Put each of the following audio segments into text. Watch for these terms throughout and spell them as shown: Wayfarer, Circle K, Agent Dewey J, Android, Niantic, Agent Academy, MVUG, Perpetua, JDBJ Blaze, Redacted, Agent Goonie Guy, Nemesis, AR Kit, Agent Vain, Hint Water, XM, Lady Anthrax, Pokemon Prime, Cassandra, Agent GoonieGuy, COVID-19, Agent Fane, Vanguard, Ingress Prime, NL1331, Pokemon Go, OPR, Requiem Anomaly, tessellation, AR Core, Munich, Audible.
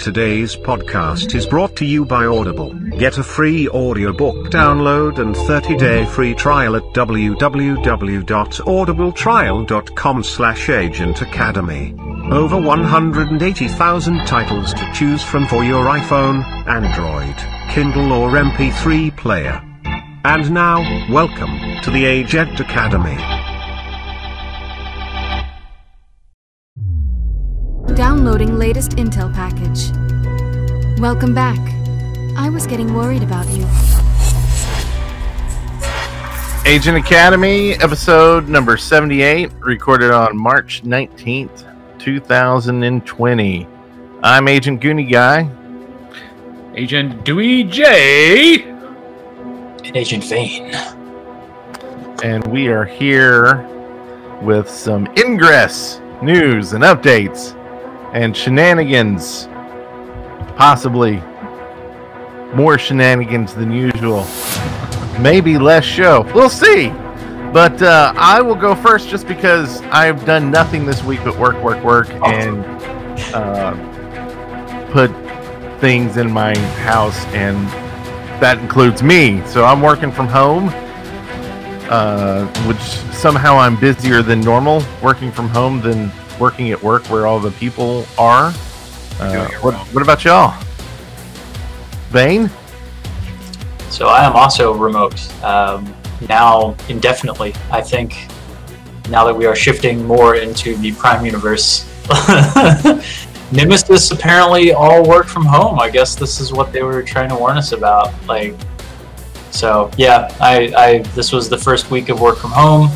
Today's podcast is brought to you by Audible. Get a free audiobook download and 30-day free trial at www.audibletrial.com/Agent Academy. Over 180,000 titles to choose from for your iPhone, Android, Kindle or MP3 player. And now, welcome to the Agent Academy. Downloading latest intel package. Welcome back. I was getting worried about you. Agent Academy, episode number 78, recorded on March 19th, 2020. I'm Agent Goonie Guy. Agent Dewey J. And Agent Fane. And we are here with some Ingress news and updates. And shenanigans, possibly more shenanigans than usual, maybe less show, we'll see. But I will go first just because I've done nothing this week but work and put things in my house, and that includes me. So I'm working from home, which somehow I'm busier than normal working from home than working at work where all the people are. What about y'all? Vain? So I am also remote now indefinitely. I think now that we are shifting more into the Prime universe. Nemesis apparently all work from home. I guess this is what they were trying to warn us about. So yeah, I this was the first week of work from home.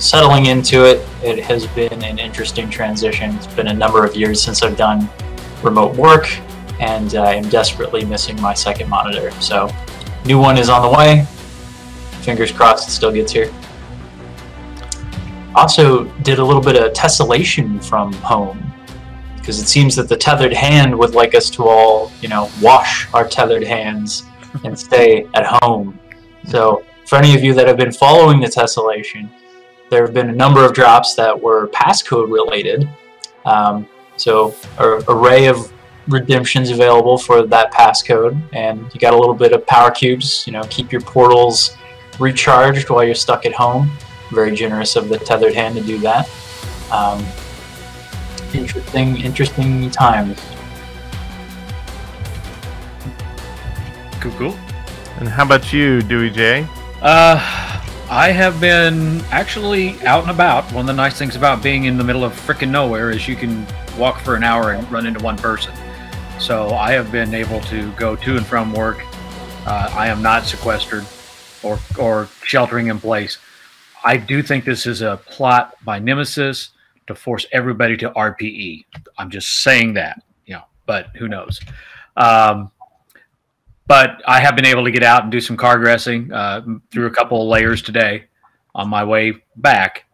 Settling into it, it has been an interesting transition. It's been a number of years since I've done remote work, and I'm desperately missing my second monitor. So, new one is on the way. Fingers crossed it still gets here. Also, did a little bit of tessellation from home, because it seems that the tethered hand would like us to all, wash our tethered hands and stay at home. So, for any of you that have been following the tessellation, there have been a number of drops that were passcode related. So an array of redemptions available for that passcode, and you got a little bit of power cubes, keep your portals recharged while you're stuck at home. Very generous of the tethered hand to do that. Interesting times. Cool. And how about you, Dewey J? I have been actually out and about. One of the nice things about being in the middle of frickin' nowhere is you can walk for an hour and run into one person. So I have been able to go to and from work. I am not sequestered or sheltering in place. I do think this is a plot by Nemesis to force everybody to RPE. I'm just saying that, but who knows? But I have been able to get out and do some car dressing through a couple of layers today on my way back.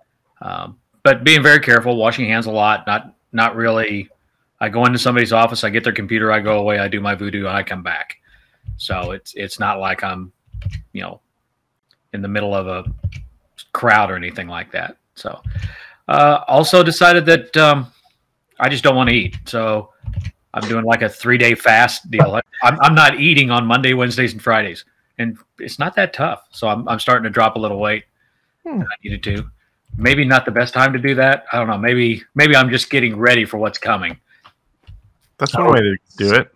But being very careful, washing hands a lot, not really. I go into somebody's office, I get their computer, I go away, I do my voodoo, and I come back. So it's not like I'm, in the middle of a crowd or anything like that. So also decided that I just don't want to eat. So I'm doing like a 3-day fast deal. I'm not eating on Monday, Wednesdays, and Fridays, and it's not that tough. So I'm starting to drop a little weight. Than I needed to. Maybe not the best time to do that. I don't know. Maybe I'm just getting ready for what's coming. That's one way to do it.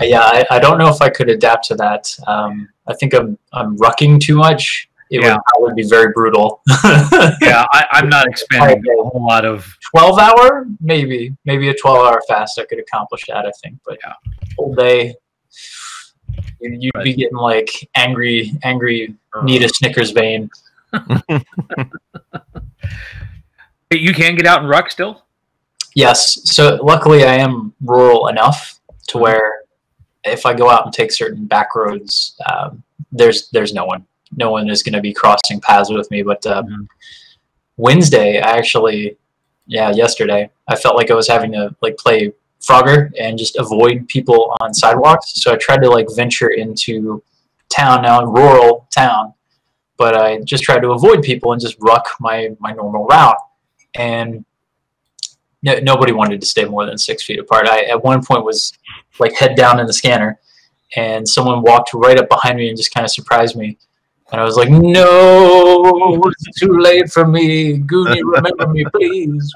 Yeah, I don't know if I could adapt to that. I think I'm rucking too much. It would be very brutal. Yeah, I'm not expanding a whole lot of 12-hour, maybe a 12-hour fast. I could accomplish that, I think. But yeah, whole day, you'd be getting like angry, need a Snickers vein. You can get out and ruck still. Yes. So luckily, I am rural enough to where if I go out and take certain back roads, there's no one. No one is going to be crossing paths with me, but Wednesday, yesterday, I felt like I was having to play Frogger and just avoid people on sidewalks. So I tried to venture into town, now in rural town, but I just tried to avoid people and just ruck my normal route. And nobody wanted to stay more than 6 feet apart. I at one point was like head down in the scanner, and someone walked right up behind me and just kind of surprised me. And I was like, no, it's too late for me. Goonie, remember me, please.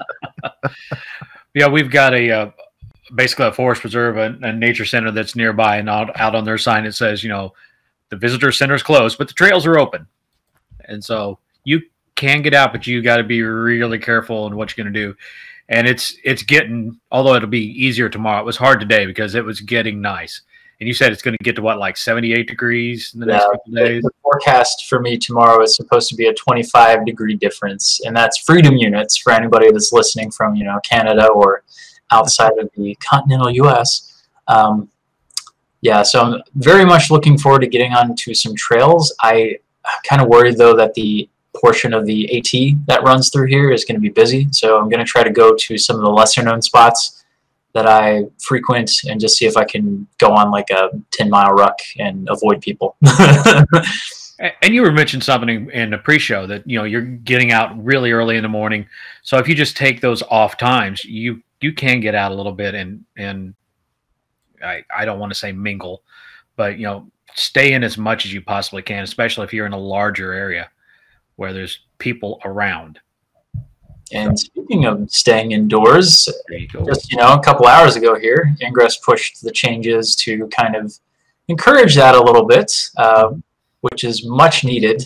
Yeah, we've got a basically a forest preserve and nature center that's nearby, and out on their sign it says, you know, the visitor center is closed, but the trails are open. And so you can get out, but you got to be really careful in what you're going to do. And it's getting, although it'll be easier tomorrow, it was hard today because it was getting nice. And you said it's going to get to what, like 78 degrees in the next couple days? The forecast for me tomorrow is supposed to be a 25-degree difference, and that's freedom units for anybody that's listening from, you know, Canada or outside of the continental U.S. Yeah, so I'm very much looking forward to getting onto some trails. I'm kind of worried, though, that the portion of the AT that runs through here is going to be busy, so I'm going to try to go to some of the lesser-known spots that I frequent and just see if I can go on like a 10-mile ruck and avoid people. And you were mentioning something in the pre-show that, you know, you're getting out really early in the morning. So if you just take those off times, you can get out a little bit and I don't want to say mingle, but, you know, stay in as much as you possibly can, especially if you're in a larger area where there's people around. And speaking of staying indoors, just, you know, a couple hours ago here, Ingress pushed the changes to kind of encourage that a little bit, which is much needed,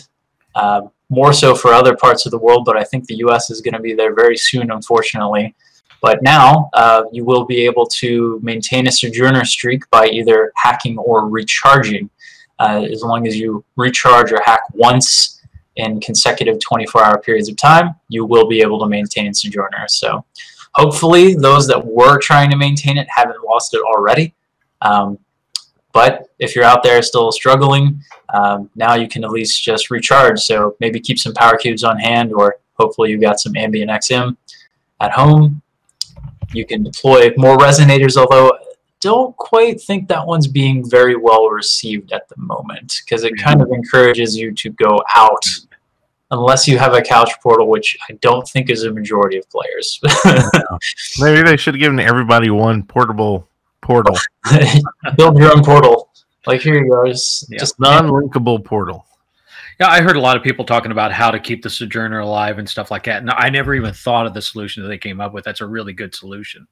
more so for other parts of the world, but I think the U.S. is going to be there very soon, unfortunately. But now you will be able to maintain a sojourner streak by either hacking or recharging, as long as you recharge or hack once in consecutive 24-hour periods of time, you will be able to maintain Sojourner. So hopefully those that were trying to maintain it haven't lost it already. But if you're out there still struggling, now you can at least just recharge. So maybe keep some power cubes on hand, or hopefully you've got some ambient XM at home. You can deploy more resonators, although don't quite think that one's being very well received at the moment, because it kind of encourages you to go out unless you have a couch portal, which I don't think is a majority of players. Maybe they should have given everybody one portable portal. Build your own portal. Like, here you go. Just non-linkable portal. Yeah, I heard a lot of people talking about how to keep the Sojourner alive and stuff like that, and I never even thought of the solution that they came up with. That's a really good solution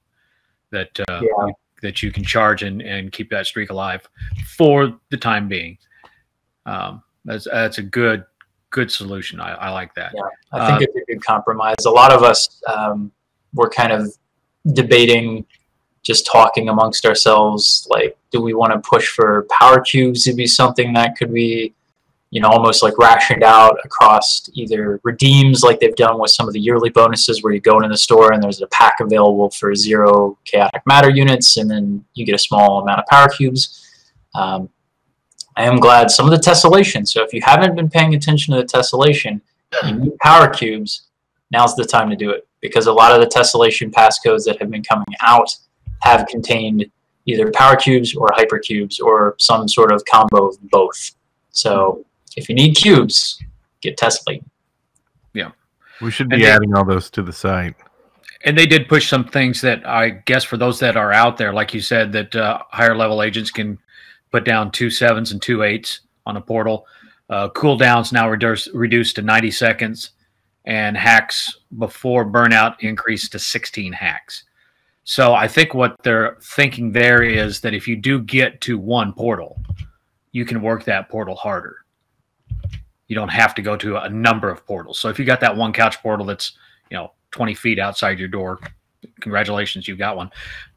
that that you can charge and keep that streak alive for the time being. That's a good solution. I like that. Yeah, I think it's a good compromise. A lot of us were kind of debating, just talking amongst ourselves, like, do we want to push for power cubes to be something that could be, you know, almost like rationed out across either redeems, like they've done with some of the yearly bonuses where you go into the store and there's a pack available for 0 chaotic matter units, and then you get a small amount of power cubes. I am glad some of the tessellation, so if you haven't been paying attention to the tessellation, you need power cubes, now's the time to do it, because a lot of the tessellation passcodes that have been coming out have contained either power cubes or hypercubes or some sort of combo of both. So if you need cubes, get testing. Yeah. We should be adding all those to the site. And they did push some things that I guess for those that are out there, like you said, that higher level agents can put down 2 7s and 2 8s on a portal. Cooldowns now reduced to 90 seconds, and hacks before burnout increased to 16 hacks. So I think what they're thinking there is that if you do get to one portal, you can work that portal harder. You don't have to go to a number of portals. So if you got that one couch portal that's, you know, 20 feet outside your door, congratulations, you've got one.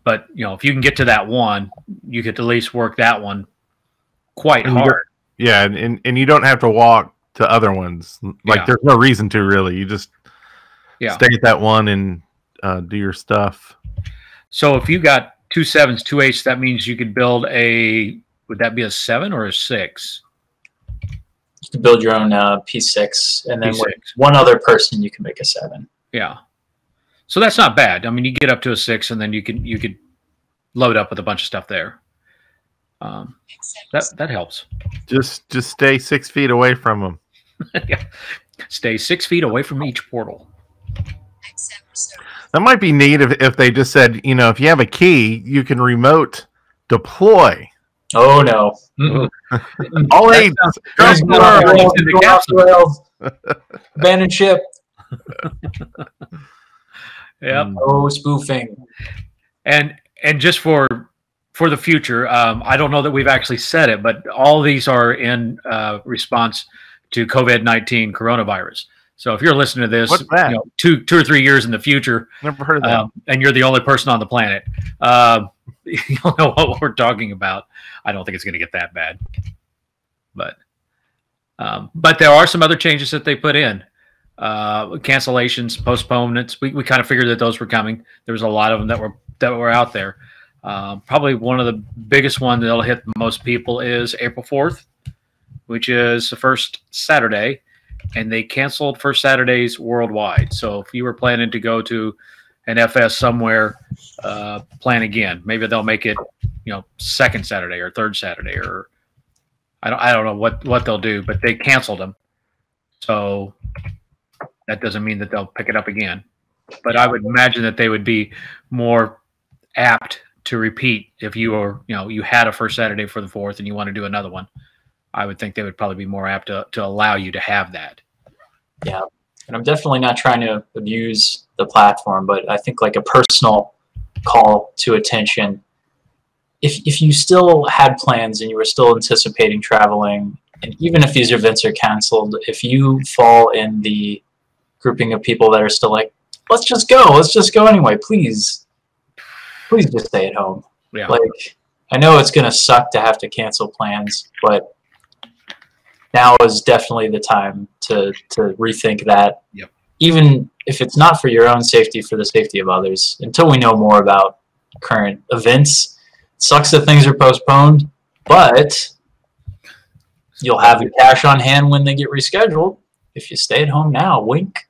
But, you know, if you can get to that one, you could at least work that one quite hard. Yeah, and you don't have to walk to other ones. Like, there's no reason to, really. You just stay at that one and do your stuff. So if you got 2 7s, 2 8s, that means you could build a... Would that be a 7 or a 6? You can build your own P6, and then with one other person, you can make a 7. Yeah, so that's not bad. I mean, you get up to a 6, and then you could load up with a bunch of stuff there. That helps. Just stay 6 feet away from them. Stay 6 feet away from each portal. That might be neat if they just said, you know, if you have a key, you can remote deploy. Oh, no. Mm-mm. All eight. Abandon ship. Yeah. No spoofing. And just for the future, I don't know that we've actually said it, but all these are in response to COVID-19 coronavirus. So if you're listening to this, you know, two or three years in the future, never heard of that. And you're the only person on the planet, you don't know what we're talking about. I don't think it's going to get that bad. But there are some other changes that they put in. Cancellations, postponements. We kind of figured that those were coming. There was a lot of them that were out there. Probably one of the biggest ones that'll hit the most people is April 4th, which is the first Saturday. And they canceled first Saturdays worldwide. So if you were planning to go to an FS somewhere, plan again. Maybe they'll make it, you know, second Saturday or third Saturday, or I don't know what they'll do, but they canceled them. So that doesn't mean that they'll pick it up again. But I would imagine that they would be more apt to repeat if you were, you know, you had a first Saturday for the 4th and you want to do another one. I would think they would probably be more apt to allow you to have that. Yeah, and I'm definitely not trying to abuse the platform, but I think like a personal call to attention. If you still had plans and you were still anticipating traveling, and even if these events are canceled, if you fall in the grouping of people that are still like, let's just go anyway, please, please just stay at home. Yeah. Like, I know it's going to suck to have to cancel plans, but now is definitely the time to rethink that. Yep. Even if it's not for your own safety, for the safety of others. Until we know more about current events, it sucks that things are postponed, but you'll have your cash on hand when they get rescheduled if you stay at home now. Wink.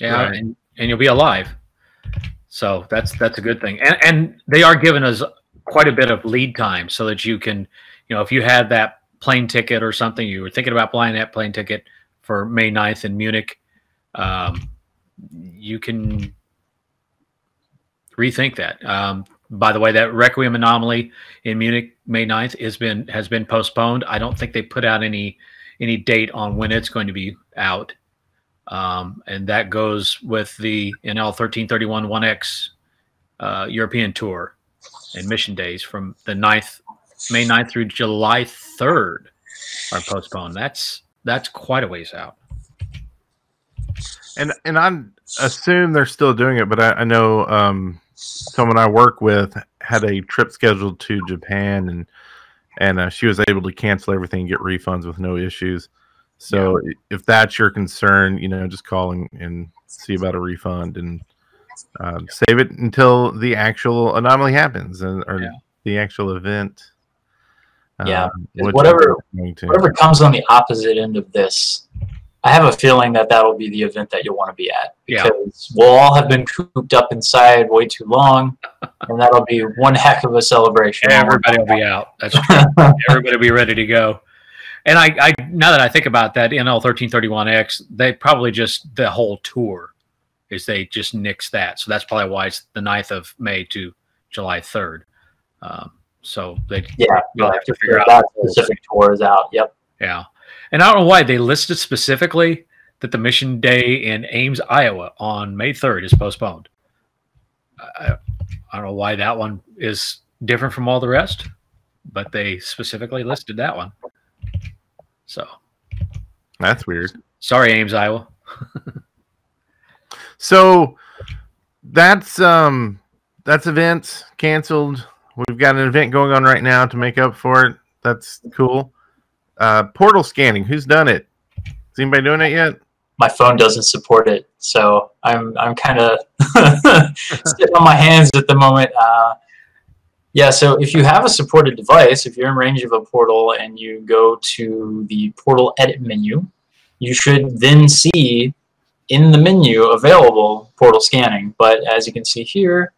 Yeah, right. And you'll be alive. So that's a good thing. And they are giving us quite a bit of lead time so that you can, you know, if you had that plane ticket or something, you were thinking about buying that plane ticket for May 9th in Munich, you can rethink that. By the way, that Requiem Anomaly in Munich, May 9th, has been postponed. I don't think they put out any date on when it's going to be out. And that goes with the NL1331 1X European Tour and Mission Days from the 9th May 9th through July 3rd are postponed. That's quite a ways out. And I assume they're still doing it, but I know someone I work with had a trip scheduled to Japan, and she was able to cancel everything and get refunds with no issues. So yeah, if that's your concern, you know, just call and see about a refund and save it until the actual anomaly happens or the actual event. Yeah, whatever comes on the opposite end of this, I have a feeling that that'll be the event that you'll want to be at, because we'll all have been cooped up inside way too long, and that'll be one heck of a celebration. Everybody will be out. That's true. Everybody will be ready to go. And I now that I think about that, NL1331X, they probably just, the whole tour is they just nix that. So that's probably why it's the 9th of May to July 3rd. So they you'll have to figure out specific tours out. Yep. Yeah, and I don't know why they listed specifically that the mission day in Ames, Iowa, on May 3rd is postponed. I don't know why that one is different from all the rest, but they specifically listed that one. So that's weird. Sorry, Ames, Iowa. So that's events canceled. We've got an event going on right now to make up for it. That's cool. Portal scanning. Who's done it? Is anybody doing it yet? My phone doesn't support it, so I'm kind of sitting on my hands at the moment. Yeah, so if you have a supported device, if you're in range of a portal and you go to the portal edit menu, you should then see in the menu available portal scanning. But as you can see here,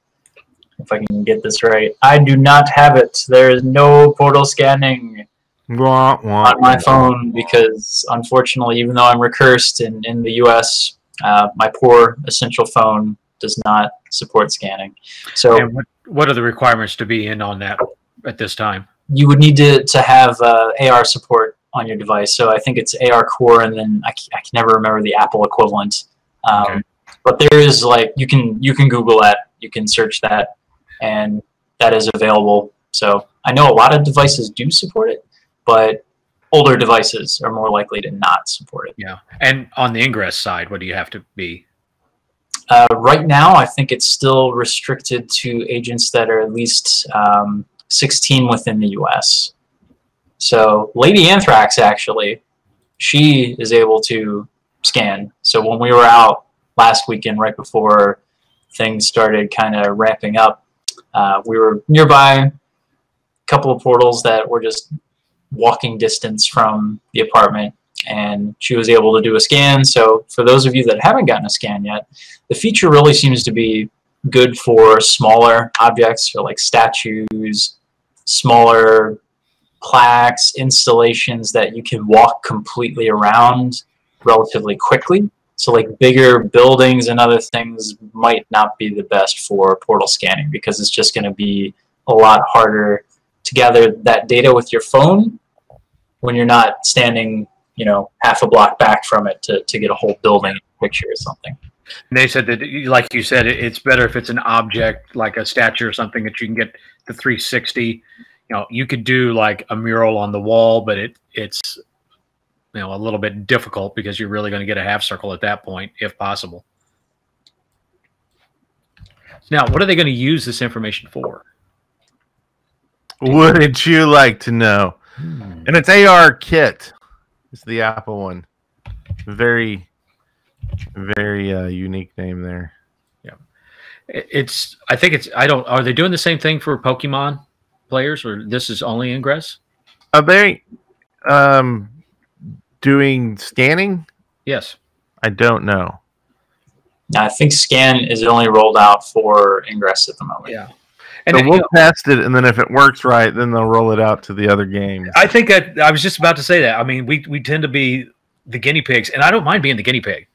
if I can get this right, I do not have it. There is no portal scanning on my phone because, unfortunately, even though I'm recursed in the U.S., my poor essential phone does not support scanning. So and what are the requirements to be in on that at this time? You would need to have AR support on your device. So I think it's AR Core, and then I can never remember the Apple equivalent. Okay. But there is, like, you can Google that, you can search that, and that is available. So I know a lot of devices do support it, but older devices are more likely to not support it. Yeah. And on the Ingress side, what do you have to be? Right now, I think it's still restricted to agents that are at least 16 within the U.S. So Lady Anthrax, actually, she is able to scan. So when we were out last weekend, right before things started kind of ramping up, we were nearby a couple of portals that were just walking distance from the apartment, and she was able to do a scan. So for those of you that haven't gotten a scan yet, the feature really seems to be good for smaller objects, or like statues, smaller plaques, installations that you can walk completely around relatively quickly. So like bigger buildings and other things might not be the best for portal scanning, because it's just going to be a lot harder to gather that data with your phone when you're not standing, you know, half a block back from it to get a whole building picture or something. And they said that, like you said, it's better if it's an object like a statue or something that you can get the 360. You know, you could do like a mural on the wall, but it's you know, a little bit difficult, because you're really going to get a half circle at that point, if possible. Now, what are they going to use this information for? Wouldn't you like to know? And it's AR Kit. It's the Apple one. Very, very unique name there. Yeah, it's. I think it's. I don't. Are they doing the same thing for Pokemon players, or this is only Ingress? Are they doing scanning? Yes. I don't know. I think scan is only rolled out for Ingress at the moment. Yeah. And so we'll test it, and then if it works right, then they'll roll it out to the other games. I think that I was just about to say that. I mean, we tend to be the guinea pigs, and I don't mind being the guinea pig,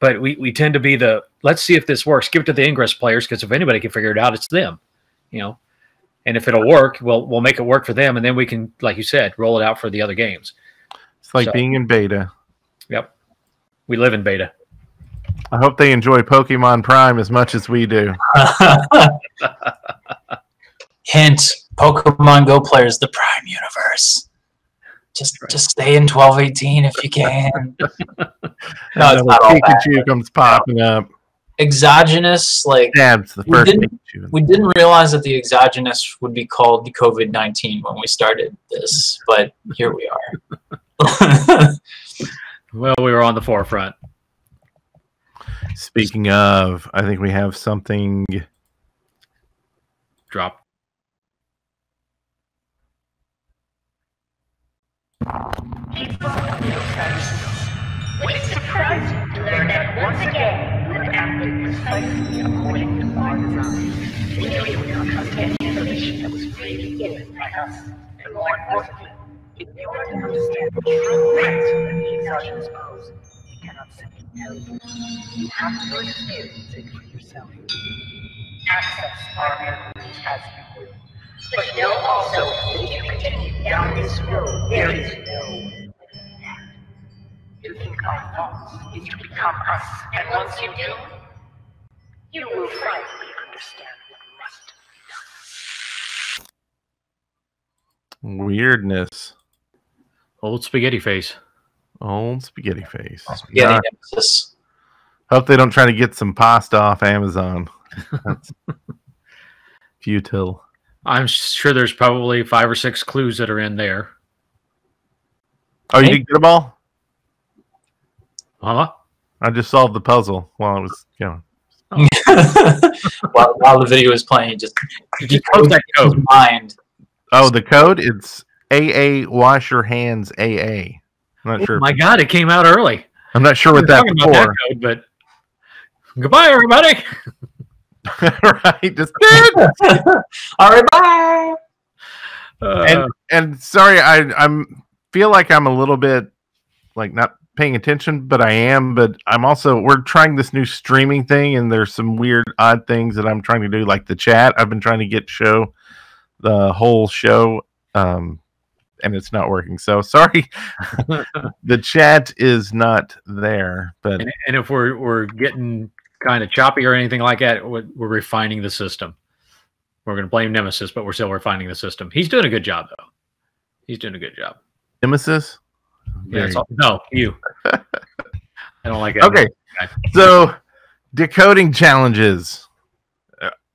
but we tend to be the let's see if this works. Give it to the Ingress players, because if anybody can figure it out, it's them, you know. And if it'll work, we'll make it work for them, and then we can, like you said, roll it out for the other games. It's like being in beta. Yep, we live in beta. I hope they enjoy Pokemon Prime as much as we do. Hint, Pokemon Go players, the Prime universe. Just stay in 1218 if you can. No, it's not all Pikachu comes popping up. Exogenous, like the first we didn't realize that the exogenous would be called the COVID-19 when we started this, but here we are. Well, we were on the forefront. Speaking of, I think we have something dropped. With surprise, learn that once again you have acted precisely according to our design. We know you will not get the information that was freely given by us, and more importantly, if you want to understand the true threats that the exogenous pose, you cannot simply tell you. You have to experience it for yourself. Access our memories as you will. But know also, if you continue down this road, there is no to think our thoughts is to become us, and once you do, you will finally understand what must be done. Weirdness. Old spaghetti face. Old spaghetti face. Spaghetti Nemesis. Hope they don't try to get some pasta off Amazon. That's futile. I'm sure there's probably 5 or 6 clues that are in there. Oh, you didn't get them all? Huh? I just solved the puzzle while it was going. Oh. while the video was playing, you just close that code. His mind. Oh, the code? It's AA wash your hands AA. I'm not sure. My God, it came out early. I'm not sure what that was for. But goodbye, everybody. Right, just all right, bye. And sorry, I feel like I'm a little bit like not paying attention, but I am. But I'm also, we're trying this new streaming thing, and there's some weird, odd things that I'm trying to do, like the chat. I've been trying to get the whole show, and it's not working. So sorry, the chat is not there. But and if we're getting kind of choppy or anything like that, we're refining the system. We're going to blame Nemesis, but we're still refining the system. He's doing a good job, though. He's doing a good job. Nemesis? Yeah, it's all, no, you. I don't like it. Okay, so decoding challenges.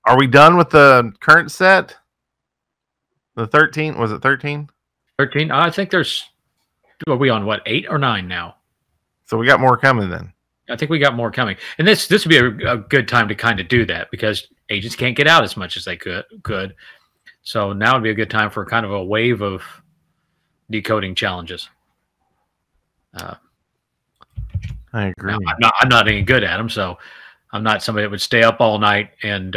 Are we done with the current set? The 13? Was it 13? 13? I think there's... Are we on, what, 8 or 9 now? So we got more coming then. I think we got more coming. And this would be a good time to kind of do that, because agents can't get out as much as they could. So now would be a good time for kind of a wave of decoding challenges. I agree. I'm not any good at them, so I'm not somebody that would stay up all night and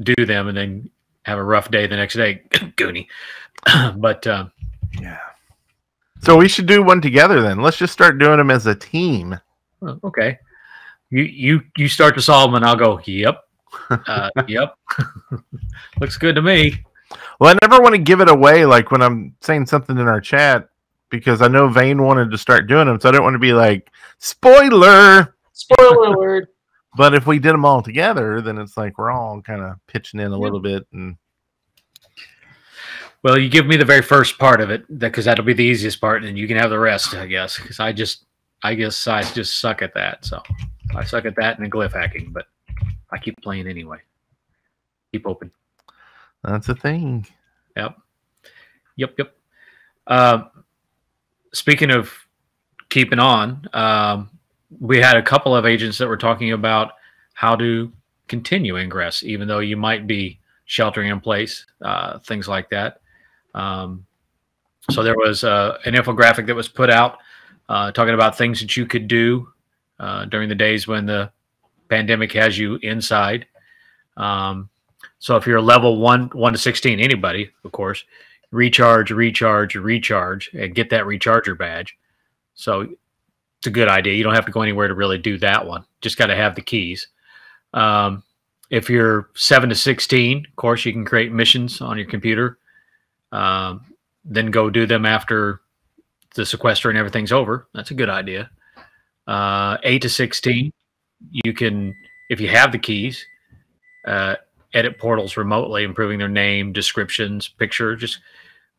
do them and then have a rough day the next day. Goonie. But, yeah. So we should do one together then. Let's just start doing them as a team. Okay. You start to solve them, and I'll go, yep. Yep. Looks good to me. Well, I never want to give it away, like when I'm saying something in our chat, because I know Vain wanted to start doing them, so I don't want to be like, spoiler! Spoiler alert! But if we did them all together, then it's like we're all kind of pitching in a little bit. And well, you give me the very first part of it, because that'll be the easiest part, and you can have the rest, I guess, because I just suck at that. So I suck at that and glyph hacking, but I keep playing anyway. Keep open. That's a thing. Yep. Speaking of keeping on, we had a couple of agents that were talking about how to continue Ingress, even though you might be sheltering in place, things like that. So there was an infographic that was put out talking about things that you could do during the days when the pandemic has you inside. So if you're level 1 to 16, anybody, of course, recharge, and get that recharger badge. So it's a good idea. You don't have to go anywhere to really do that one. Just got to have the keys. If you're 7 to 16, of course, you can create missions on your computer. Then go do them after the sequester and everything's over. That's a good idea. 8 to 16, you can, if you have the keys, edit portals remotely, improving their name, descriptions, picture, just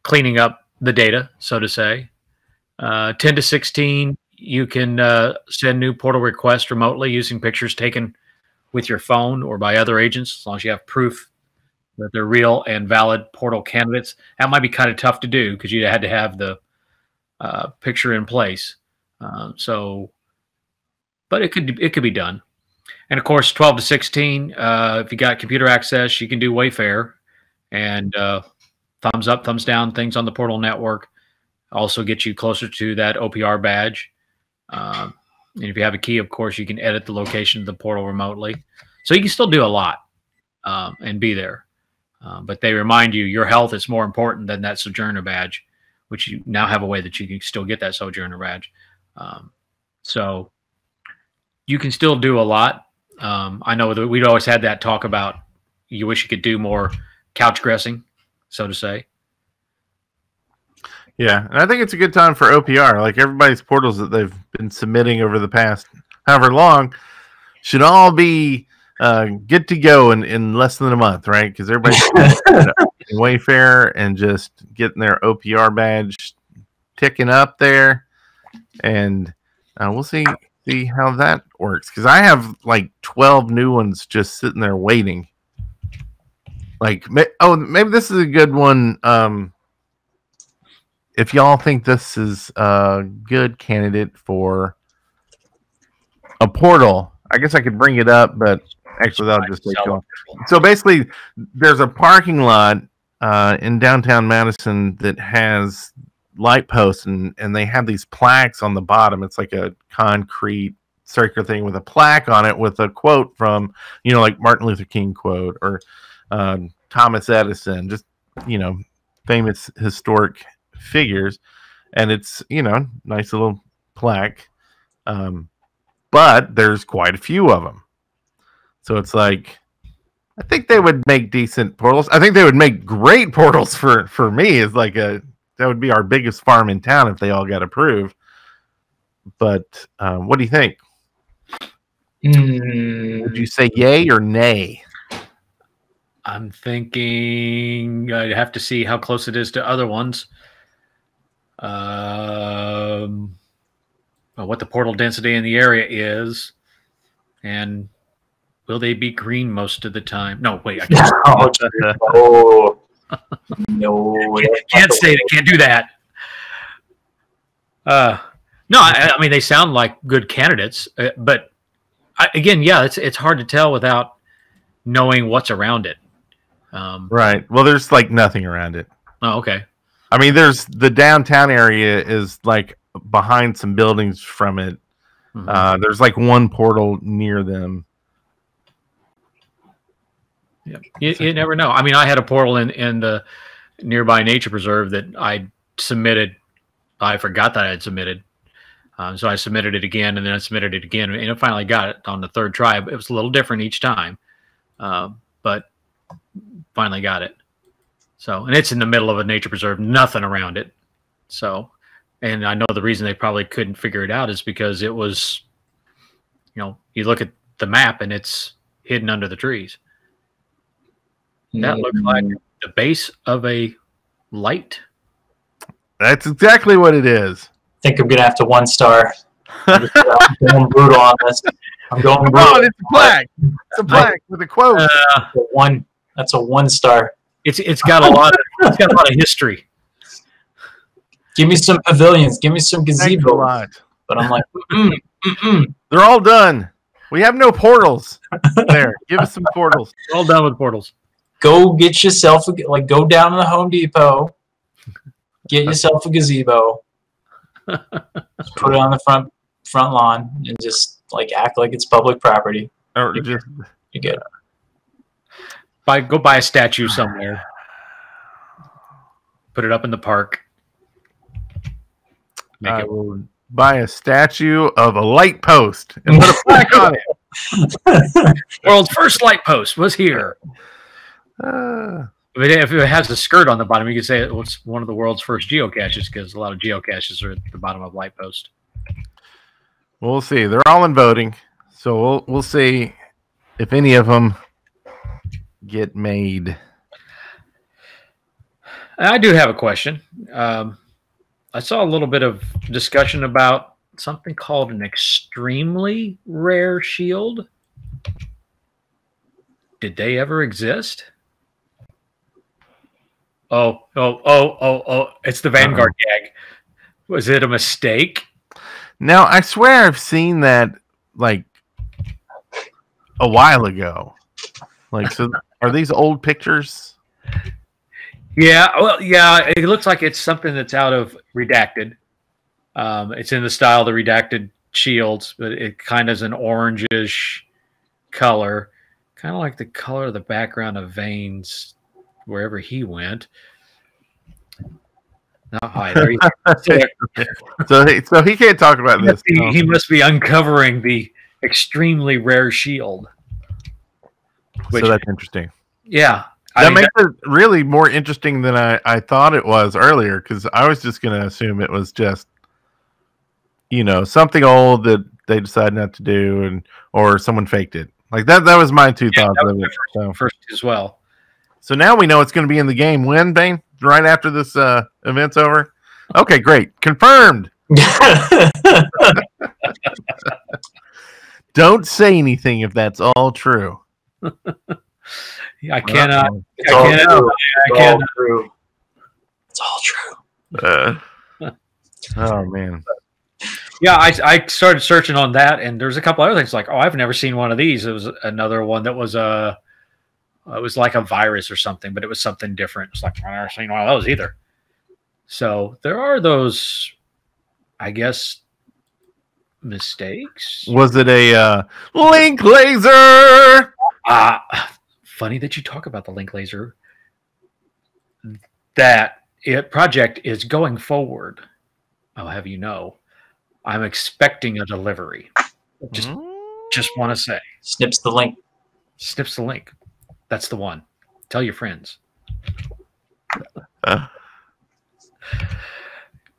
cleaning up the data, so to say. 10 to 16, you can send new portal requests remotely using pictures taken with your phone or by other agents, as long as you have proof that they're real and valid portal candidates. That might be kind of tough to do because you had to have the picture in place. But it could be done. And, of course, 12 to 16, if you got computer access, you can do Wayfarer and thumbs up, thumbs down things on the portal network. Also get you closer to that OPR badge. And if you have a key, of course, you can edit the location of the portal remotely. So you can still do a lot and be there. But they remind you your health is more important than that Sojourner badge, which you now have a way that you can still get that Sojourner badge. So you can still do a lot. I know that we'd always had that talk about you wish you could do more couch dressing, so to say. Yeah, and I think it's a good time for OPR. Like everybody's portals that they've been submitting over the past however long should all be get to go in less than a month, right? Because everybody's in Wayfarer and just getting their OPR badge ticking up there. And we'll see how that works, because I have like 12 new ones just sitting there waiting. Like, oh, maybe this is a good one. If y'all think this is a good candidate for a portal, I guess I could bring it up, but actually I'll just wait till it. So basically, there's a parking lot in downtown Madison that has light posts, and they have these plaques on the bottom. It's like a concrete circular thing with a plaque on it with a quote from, you know, like Martin Luther King quote or Thomas Edison, just, you know, famous historic figures. And it's, you know, nice little plaque. But there's quite a few of them. So it's like, I think they would make decent portals. I think they would make great portals for me. It's like that would be our biggest farm in town if they all got approved. But what do you think? Would you say yay or nay? I'm thinking I'd have to see how close it is to other ones. What the portal density in the area is, and will they be green most of the time? No, wait. I can't. No, no. Can't do that. No, I mean, they sound like good candidates, but again, yeah, it's hard to tell without knowing what's around it. Right. Well, there's like nothing around it. Oh, okay. I mean, there's the downtown area is like behind some buildings from it. Mm-hmm. There's like one portal near them. Yep. You never know. I mean, I had a portal in the nearby nature preserve that I submitted. I forgot that I had submitted. So I submitted it again, and then I submitted it again, and I finally got it on the third try. It was a little different each time, but finally got it. So, and it's in the middle of a nature preserve, nothing around it. So, and I know the reason they probably couldn't figure it out is because it was, you know, you look at the map and it's hidden under the trees. That looks like the base of a light. That's exactly what it is. I think I'm going to have to one star. I'm going brutal on this. I'm going brutal. Oh, it's a plaque. It's a plaque with a quote. That's a one star. It's got a lot. It's got a lot of history. Give me some pavilions. Give me some gazebo. But I'm like, they're all done. We have no portals. There, give us some portals. We're all done with portals. Go get yourself a, like, go down to the Home Depot. Get yourself a gazebo. Put it on the front lawn and just like act like it's public property. Or just you get it. Go buy a statue somewhere. Put it up in the park. I will buy a statue of a light post and put a plaque on it. World's first light post was here. If it has a skirt on the bottom, you could say it's one of the world's first geocaches because a lot of geocaches are at the bottom of light post. We'll see. They're all in voting, so we'll see if any of them get made. I do have a question. I saw a little bit of discussion about something called an extremely rare shield. Did they ever exist? Oh! It's the Vanguard gag. Was it a mistake? No, I swear I've seen that like a while ago. Like, so are these old pictures? Yeah, well, yeah. It looks like it's something that's out of Redacted. It's in the style of the Redacted shields, but it kind of is an orangish color, kind of like the color of the background of Vane's, wherever he went. Not high there. So he can't talk about this. He must be uncovering the extremely rare shield. Which, so that's interesting. Yeah. That makes it really more interesting than I thought it was earlier, because I was just going to assume it was just, you know, something old that they decided not to do, and or someone faked it. Like that was my two thoughts of it. So. First as well. So now we know it's going to be in the game when, Bane? Right after this event's over? Okay, great. Confirmed. Don't say anything if that's all true. I cannot. It's all true. Oh man. Yeah, I started searching on that, and there's a couple other things like, oh, I've never seen one of these. It was another one that was it was like a virus or something, but it was something different. It's like I've never seen one of those either. So there are those, I guess, mistakes. Was it a link laser? Funny that you talk about the link laser. That project is going forward. I'll have you know. I'm expecting a delivery. Just want to say. Snips the link. Snips the link. That's the one. Tell your friends.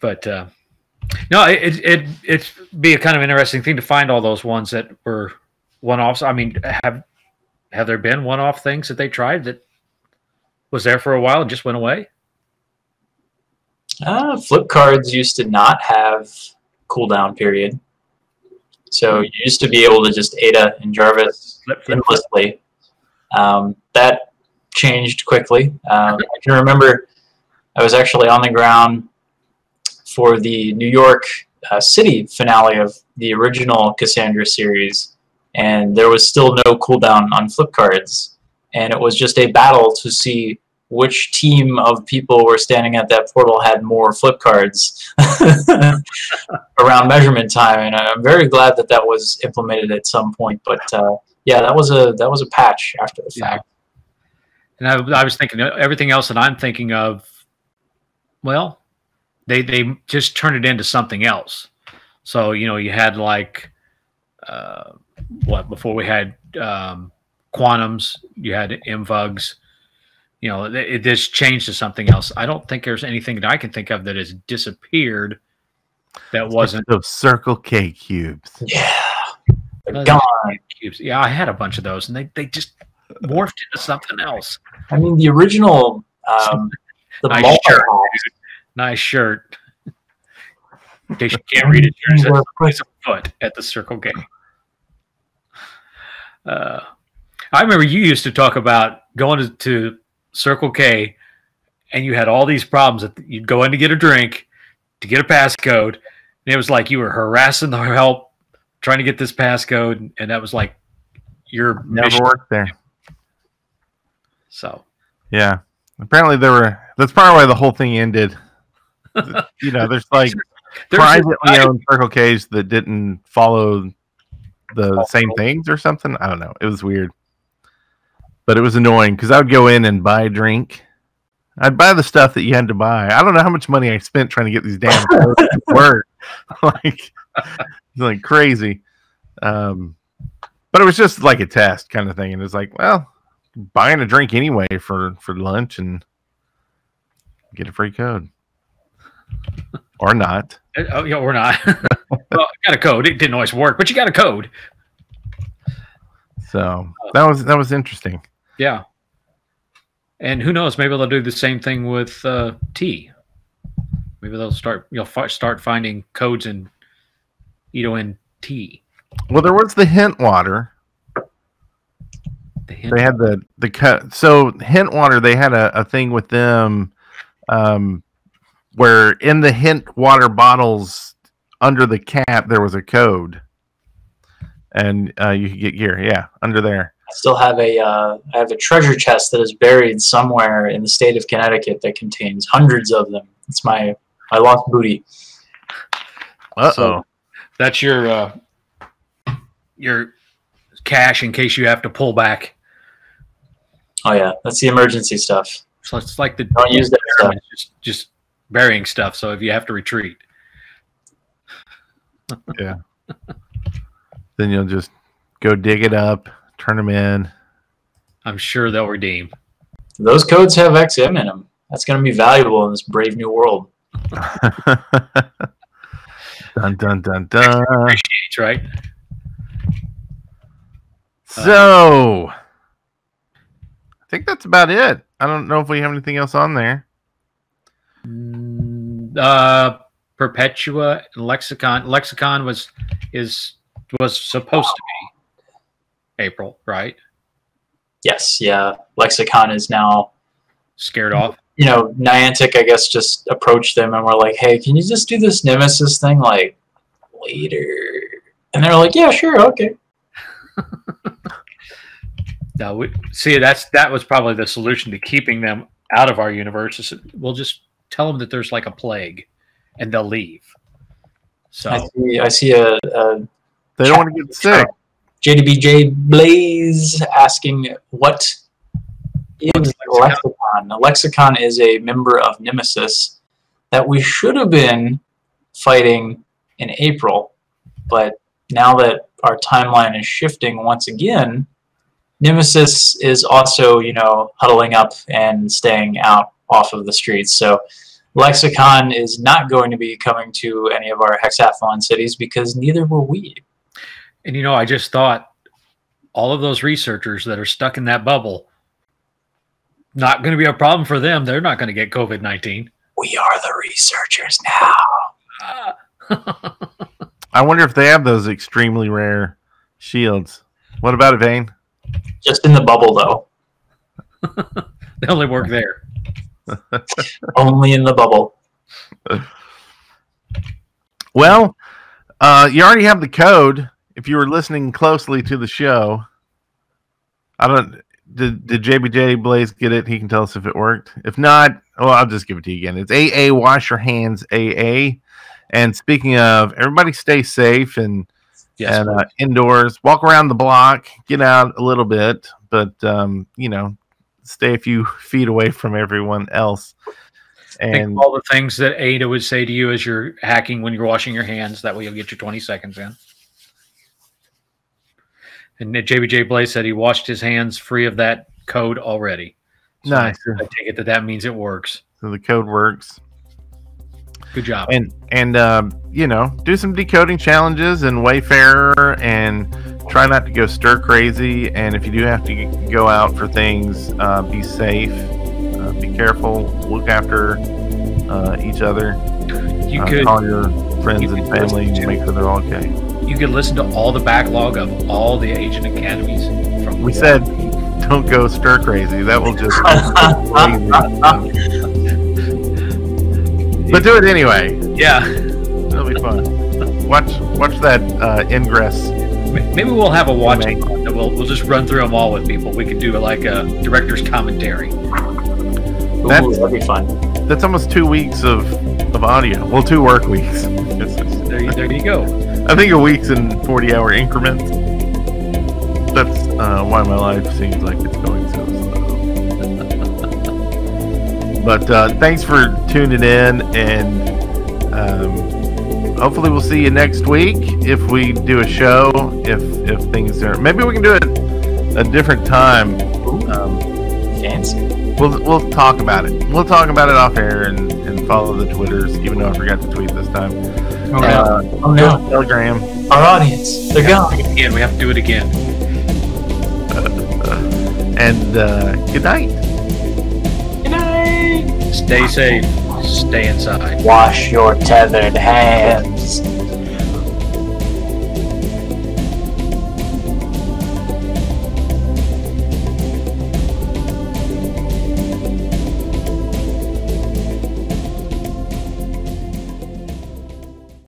But no, it'd be a kind of interesting thing to find all those ones that were one-offs. I mean, have there been one-off things that they tried that was there for a while and just went away? Flip cards used to not have cooldown period. So you used to be able to just Ada and Jarvis endlessly. That changed quickly. I can remember I was actually on the ground for the New York City finale of the original Cassandra series, and there was still no cooldown on flip cards. And it was just a battle to see which team of people were standing at that portal had more flip cards around measurement time. And I'm very glad that that was implemented at some point. But yeah, that was a patch after the fact. Yeah. And I was thinking everything else that I'm thinking of. Well, they just turned it into something else. So you know, you had like what before we had quantums, you had MVUGs. You know, it just changed to something else. I don't think there's anything that I can think of that has disappeared that wasn't those Circle K cubes. Yeah, they're gone. Cubes. Yeah, I had a bunch of those, and they just morphed into something else. I mean, the original the nice shirt. Dude. Nice shirt. They can't read it. It's a foot at the Circle K. I remember you used to talk about going to Circle K, and you had all these problems that you'd go in to get a drink, to get a passcode, and it was like you were harassing the help, trying to get this passcode, and that was like your mission. Never worked there. So yeah, apparently there were. That's probably why the whole thing ended. You know, there's like privately owned Circle Ks that didn't follow the same things or something. I don't know. It was weird. But it was annoying because I would go in and buy a drink. I'd buy the stuff that you had to buy. I don't know how much money I spent trying to get these damn codes to work. Like crazy. But it was just like a test kind of thing. And it's like, well, buying a drink anyway for lunch and get a free code. Or not. Oh, yeah, or not. Well, I got a code. It didn't always work, but you got a code. So that was interesting. Yeah, and who knows? Maybe they'll do the same thing with tea. Maybe they'll start start finding codes in in tea. Well, there was the Hint Water. They had the cut. So Hint Water, they had a thing with them, where in the Hint Water bottles under the cap there was a code, and you could get gear. Yeah, under there. I still have I have a treasure chest that is buried somewhere in the state of Connecticut that contains hundreds of them. It's my lost booty. Uh-oh. So that's your cash in case you have to pull back. Oh yeah, that's the emergency stuff. So it's like the don't use that stuff. Just burying stuff. So if you have to retreat, yeah. Then you'll just go dig it up, turn them in. I'm sure they'll redeem. Those codes have XM in them. That's going to be valuable in this brave new world. Dun, dun, dun, dun. Appreciates, right? So, I think that's about it. I don't know if we have anything else on there. Perpetua and Lexicon. Lexicon was supposed to be April, right? Yes, yeah. Lexicon is now scared off. You know, Niantic, I guess, just approached them and were like, hey, can you just do this Nemesis thing, like, later? And they're like, yeah, sure, okay. Now, that was probably the solution to keeping them out of our universe. Is we'll just tell them that there's, like, a plague, and they'll leave. So I see a they don't want to get sick. JDBJ Blaze asking what is a lexicon? A lexicon is a member of Nemesis that we should have been fighting in April, but now that our timeline is shifting once again, Nemesis is also, you know, huddling up and staying out off of the streets. So Lexicon is not going to be coming to any of our hexathlon cities because neither will we. And, you know, I just thought all of those researchers that are stuck in that bubble, not going to be a problem for them. They're not going to get COVID-19. We are the researchers now. I wonder if they have those extremely rare shields. What about it, Vane? Just in the bubble, though. They only work there. Only in the bubble. Well, you already have the code. If you were listening closely to the show, I don't. Did JBJ Blaze get it? He can tell us if it worked. If not, well, I'll just give it to you again. It's AA, wash your hands, AA. And speaking of, everybody stay safe and, yes, and indoors. Walk around the block. Get out a little bit. But, you know, stay a few feet away from everyone else. And think of all the things that Ada would say to you as you're hacking when you're washing your hands. That way you'll get your 20 seconds in. And JBJ Blaze said he washed his hands free of that code already. So nice. I take it that that means it works. So the code works. Good job. And you know, do some decoding challenges and Wayfarer and try not to go stir crazy. And if you do have to go out for things, be safe, be careful, look after each other. You could call your friends and family and make sure they're all okay. You could listen to all the backlog of all the Agent Academies. From we said, don't go stir crazy. That will just. But do it anyway. Yeah, it'll be fun. Watch that Ingress. Maybe we'll have a watch. We'll just run through them all with people. We could do like a director's commentary. That'd be fun. That's almost 2 weeks of audio. Well, 2 work weeks. There you go. I think a week's in 40-hour increments. That's why my life seems like it's going so slow. But thanks for tuning in, and hopefully we'll see you next week if we do a show. If things are, maybe we can do it a different time. Fancy. We'll talk about it. We'll talk about it off air and follow the Twitters, even though I forgot to tweet this time. Oh, no. Oh, no. Telegram. Our audience. They're gone. Again, we have to do it again. And good night. Good night. Stay safe. Stay inside. Wash your tethered hands.